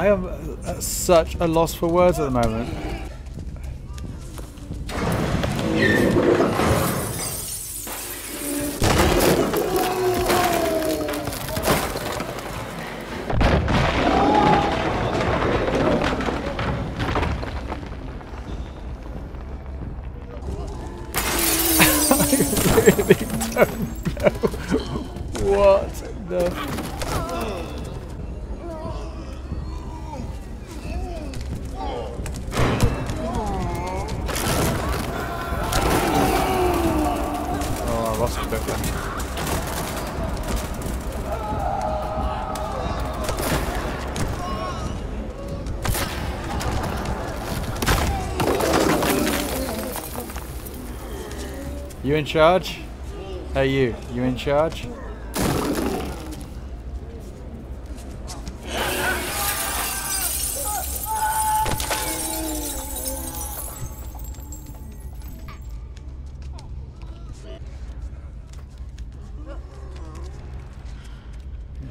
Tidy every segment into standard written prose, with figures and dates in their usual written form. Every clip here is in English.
I am at such a loss for words at the moment. I really don't know what the... You in charge? Hey you, you in charge? If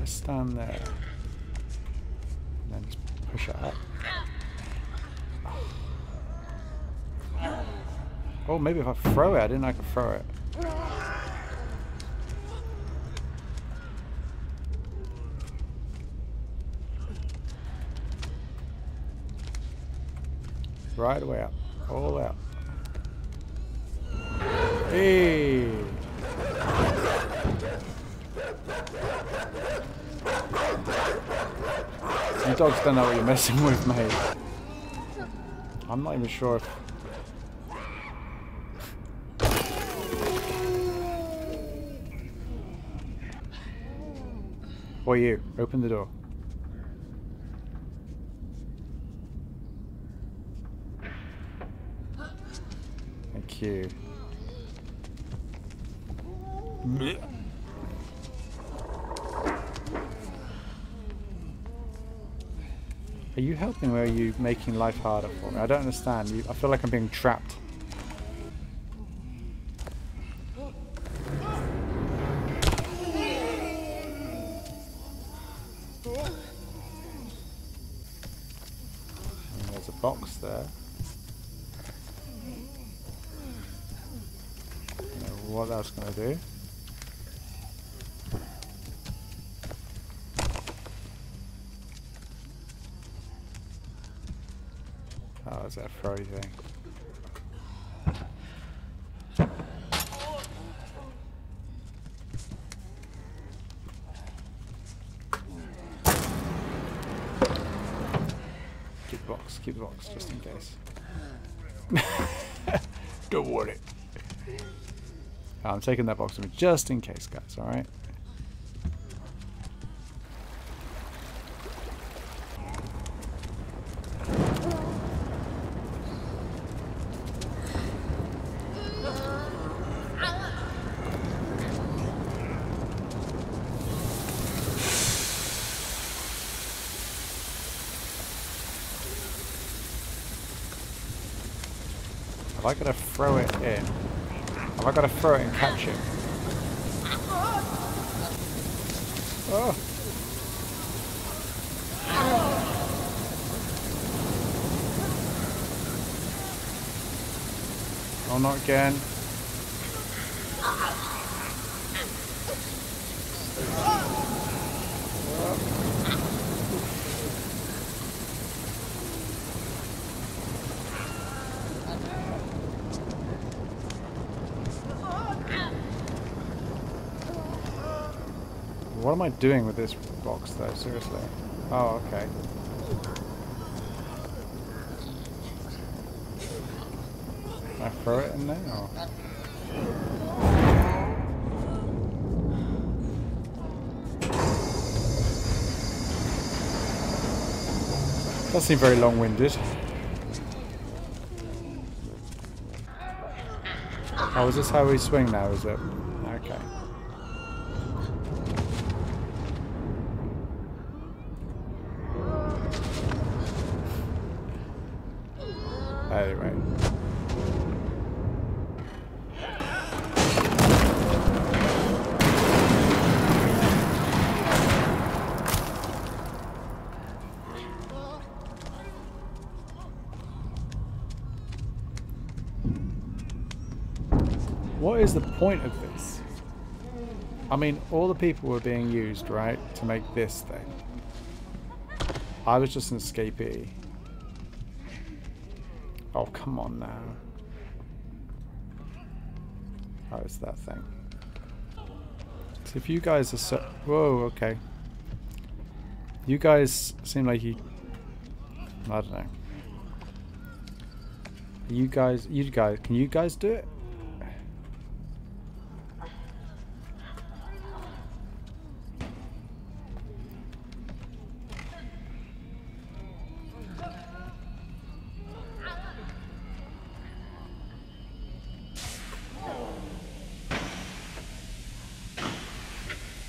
I stand there and then just push it up. Oh, maybe if I throw it, I didn't know I could throw it. Right away up, all out. Hey! You dogs don't know what you're messing with, mate. I'm not even sure if... Or you, open the door. Thank you. Are you helping or are you making life harder for me? I don't understand. I feel like I'm being trapped. Box there. Don't know what that's going to do. Oh, is that throw thing? Keep the box just in case. Don't want it. I'm taking that box with me just in case, guys, alright? Have I got to throw it in? Have I got to throw it and catch it? Oh! Oh, not again. What am I doing with this box though, seriously? Oh, okay. Can I throw it in there? Or? Doesn't seem very long-winded. Oh, is this how we swing now, is it? Okay. Anyway. What is the point of this? I mean, all the people were being used, right, to make this thing. I was just an escapee. Oh, come on now. Oh, it's that thing. So if you guys are so... Whoa, okay. You guys seem like you... I don't know. You guys, can you guys do it?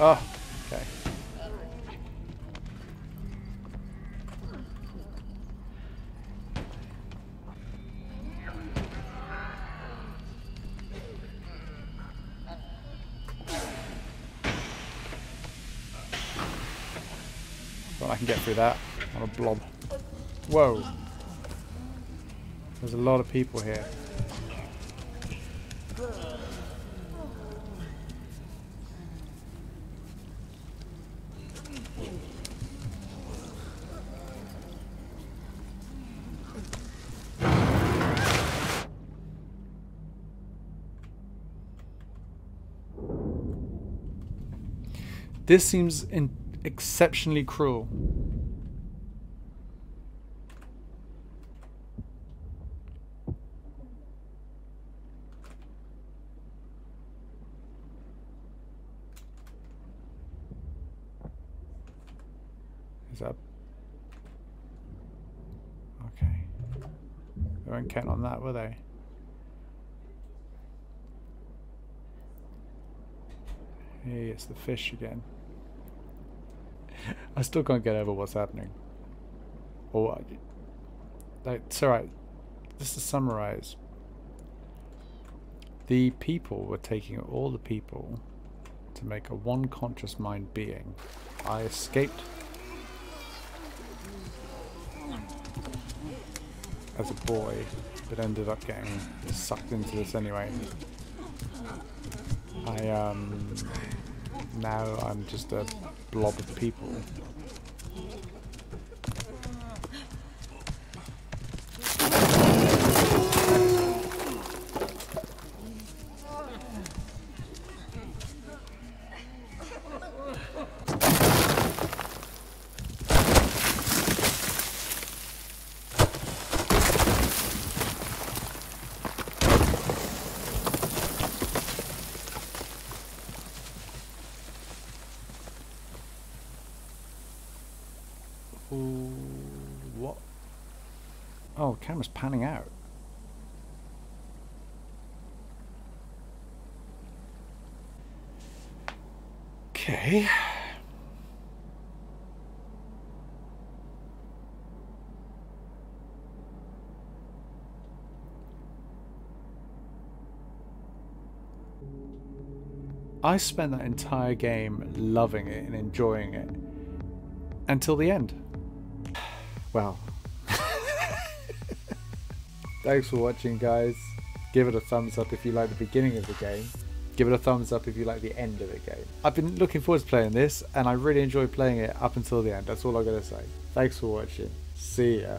Oh, okay. Well, I can get through that on a blob. Whoa. There's a lot of people here. This seems exceptionally cruel. Is up. Okay. They weren't counting on that, were they? Hey, it's the fish again. I still can't get over what's happening. Or, like, it's alright. Just to summarize, the people were taking all the people to make a one conscious mind being. I escaped as a boy, but ended up getting sucked into this anyway. Now I'm just a blob of people. What? Oh, the camera's panning out. Okay. I spent that entire game loving it and enjoying it until the end. Wow. Thanks for watching, guys. Give it a thumbs up if you like the beginning of the game. Give it a thumbs up if you like the end of the game. I've been looking forward to playing this, and I really enjoy playing it up until the end. That's all I've got to say. Thanks for watching. See ya.